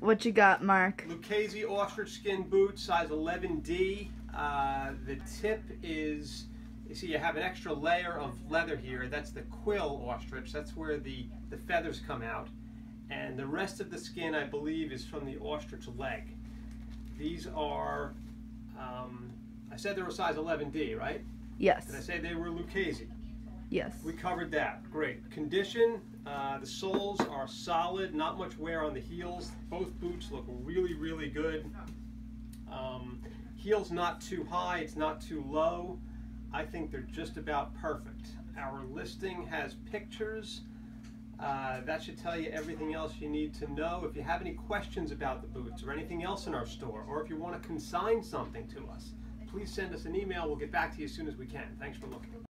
What you got, Mark? Lucchese ostrich skin boot, size 11D. The tip is, you see, you have an extra layer of leather here. That's the quill ostrich. That's where the feathers come out. And the rest of the skin, I believe, is from the ostrich leg. These are, I said they were size 11D, right? Yes. Did I say they were Lucchese? Yes. We covered that. Great. Condition, the soles are solid, not much wear on the heels. Both boots look really, really good. Heels not too high, it's not too low. I think they're just about perfect. Our listing has pictures. That should tell you everything else you need to know. If you have any questions about the boots or anything else in our store, or if you want to consign something to us, please send us an email. We'll get back to you as soon as we can. Thanks for looking.